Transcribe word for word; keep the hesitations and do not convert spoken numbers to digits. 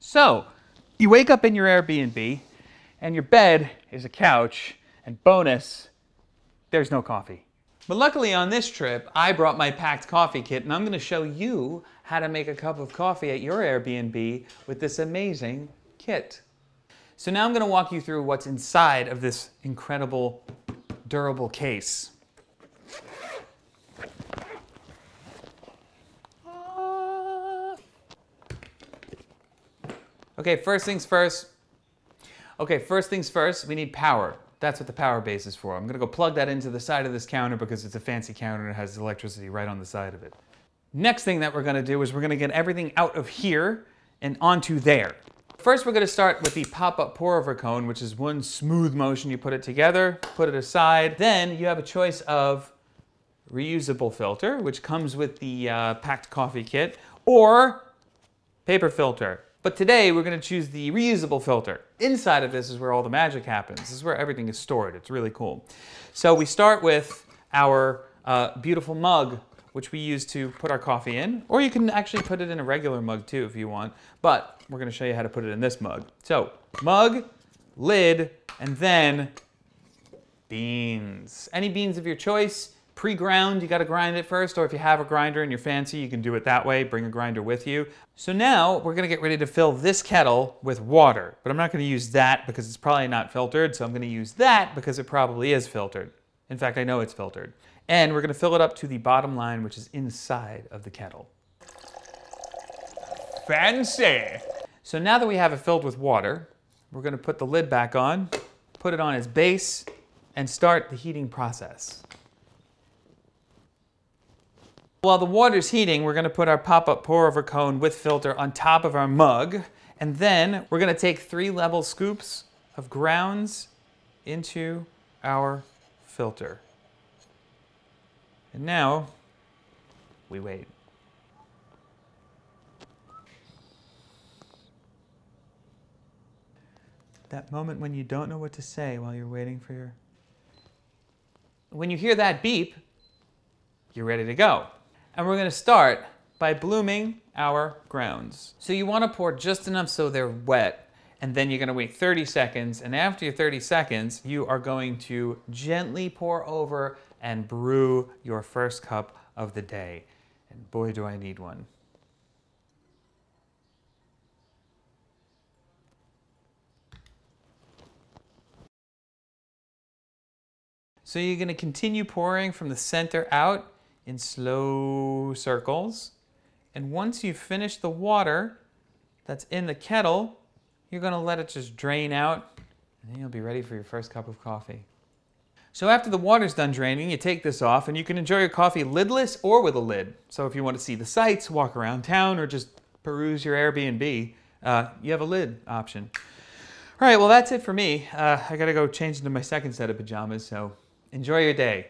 So you wake up in your Airbnb and your bed is a couch, and bonus, there's no coffee. But luckily on this trip, I brought my Pakt Coffee Kit, and I'm gonna show you how to make a cup of coffee at your Airbnb with this amazing kit. So now I'm gonna walk you through what's inside of this incredible, durable case. Okay, first things first. Okay, first things first, we need power. That's what the power base is for. I'm gonna go plug that into the side of this counter because it's a fancy counter and it has electricity right on the side of it. Next thing that we're gonna do is we're gonna get everything out of here and onto there. First, we're gonna start with the pop-up pour-over cone, which is one smooth motion. You put it together, put it aside. Then you have a choice of reusable filter, which comes with the uh, Pakt Coffee Kit, or paper filter. But today we're gonna choose the reusable filter. Inside of this is where all the magic happens. This is where everything is stored. It's really cool. So we start with our uh, beautiful mug, which we use to put our coffee in, or you can actually put it in a regular mug too if you want, but we're gonna show you how to put it in this mug. So mug, lid, and then beans. Any beans of your choice. Pre-ground, you gotta grind it first, or if you have a grinder and you're fancy, you can do it that way, bring a grinder with you. So now we're gonna get ready to fill this kettle with water, but I'm not gonna use that because it's probably not filtered, so I'm gonna use that because it probably is filtered. In fact, I know it's filtered. And we're gonna fill it up to the bottom line, which is inside of the kettle. Fancy! So now that we have it filled with water, we're gonna put the lid back on, put it on its base, and start the heating process. While the water's heating, we're gonna put our pop-up pour-over cone with filter on top of our mug, and then we're gonna take three level scoops of grounds into our filter. And now, we wait. That moment when you don't know what to say while you're waiting for your... When you hear that beep, you're ready to go. And we're gonna start by blooming our grounds. So you wanna pour just enough so they're wet, and then you're gonna wait thirty seconds, and after your thirty seconds, you are going to gently pour over and brew your first cup of the day. And boy, do I need one. So you're gonna continue pouring from the center out, in slow circles. And once you finish the water that's in the kettle, you're gonna let it just drain out, and then you'll be ready for your first cup of coffee. So after the water's done draining, you take this off and you can enjoy your coffee lidless or with a lid. So if you want to see the sights, walk around town, or just peruse your Airbnb, uh, you have a lid option. All right, well that's it for me. Uh, I gotta go change into my second set of pajamas, so enjoy your day.